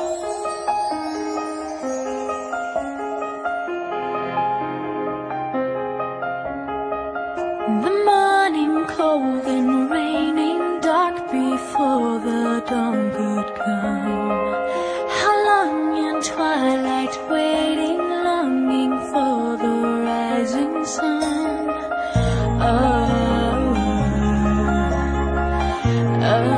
The morning cold and raining, dark before the dawn could come. How long in twilight waiting, longing for the rising sun. Oh, oh,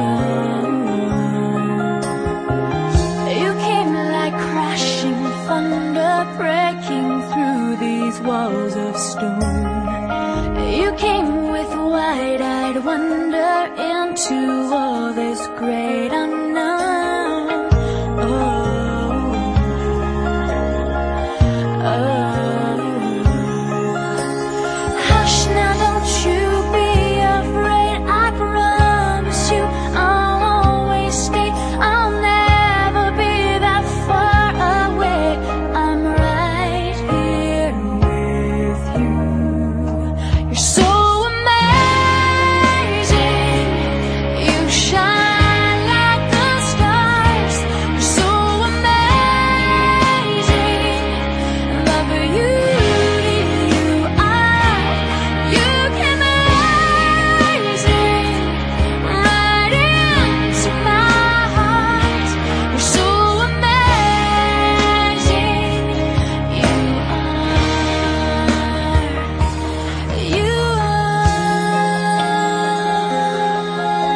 you came like crashing thunder, breaking through these walls of stone. You came with wide-eyed wonder into all this great unknown. Oh, oh, hush now, don't you be afraid. I promise you I'll always stay. I'll never be that far away. I'm right here with you. You're so amazing, you shine like the stars. You're so amazing, the beauty you are. You came amazing, right into my heart. You're so amazing, you are.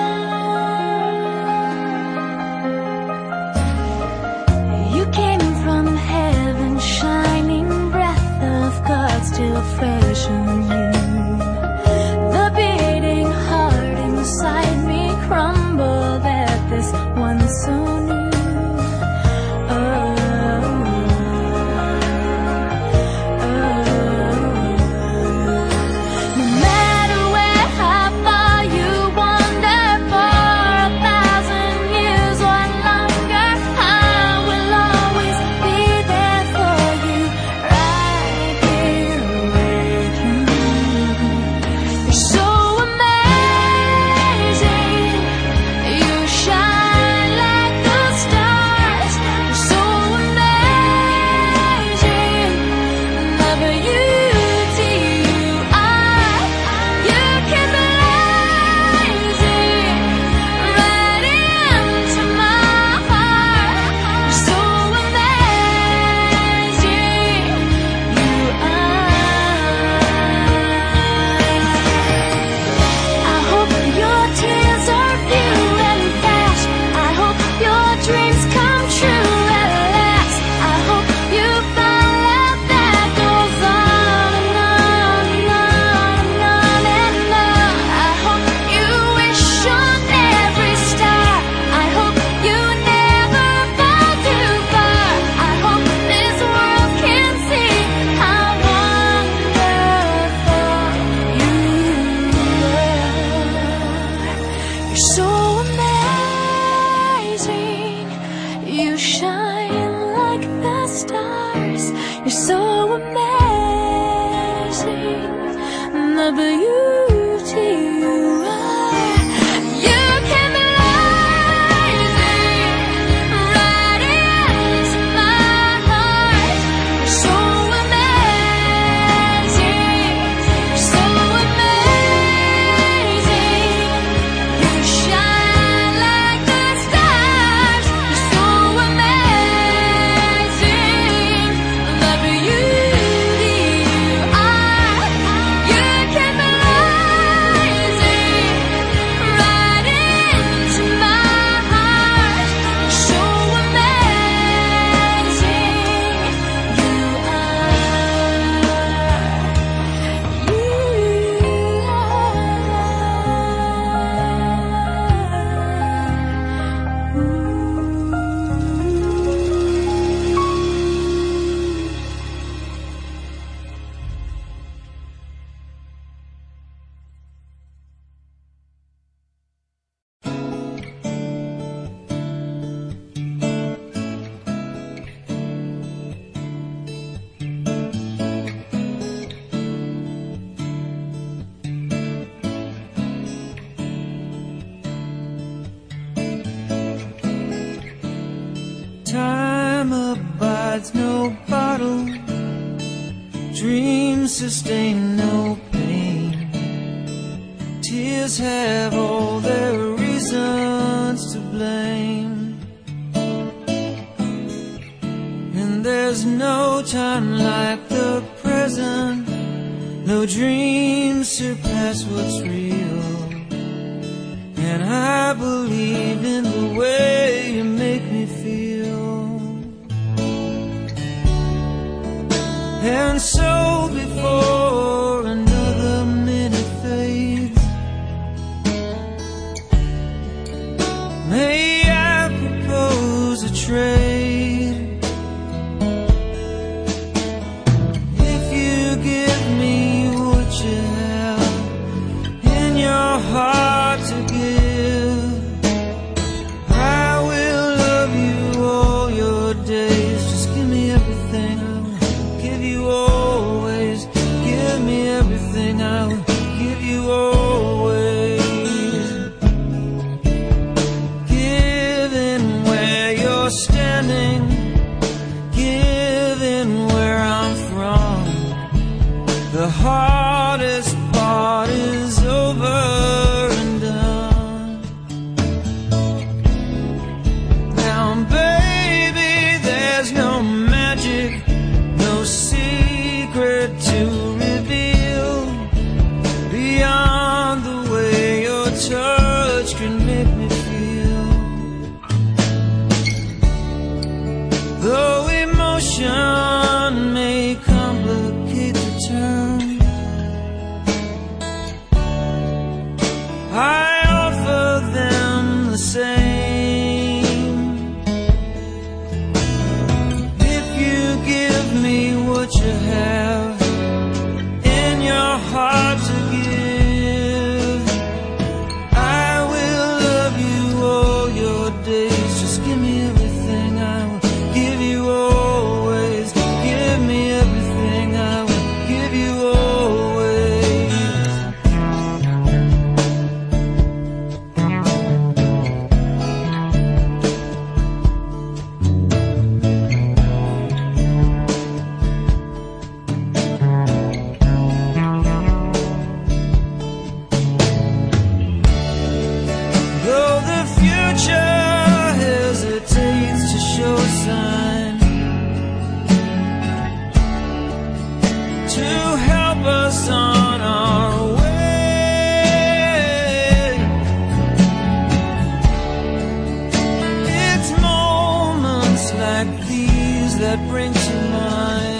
You are. You came from heaven, shining breath of God still fresh on you. The beating heart inside me crumbled at this one so new. No matter where, how far you wander, for 1,000 years or longer, I will always be there for you, right here with you. You're so amazing, you shine like the stars. You're so amazing, the beauty you are. You keep blazing right into my heart. You're so amazing, you are. I hope your tears are few and fast. I hope your dreams come true at last. I hope you find love that goes on and on. I hope you wish on every star. I hope you never fall too far. I hope this world can see how wonderful you are. You're so amazing, you shine like the stars. You're so amazing, the beauty you are. You came blazing right into my heart. You're so amazing, you're so amazing. You shine like the stars. You're so amazing, the beauty you are. You can believe. time abides no bottle, dreams sustain no pain. Tears have all their reasons to blame, and there's no time like the present. No dreams surpass what's real, and I believe in the way you make me feel. And so before another minute fades, may I propose a trade? If you give me what you have in your heart to give, I will love you all your days. Just give me everything, I'll give you always. Give me everything, I'll give you always. Giving where you're standing, giving where I'm from. The hardest part is over. Though emotion may complicate the term, I offer them the same. If you give me what you have in your heart to give, I will love you all your days. Just give me everything. Like these that bring to mind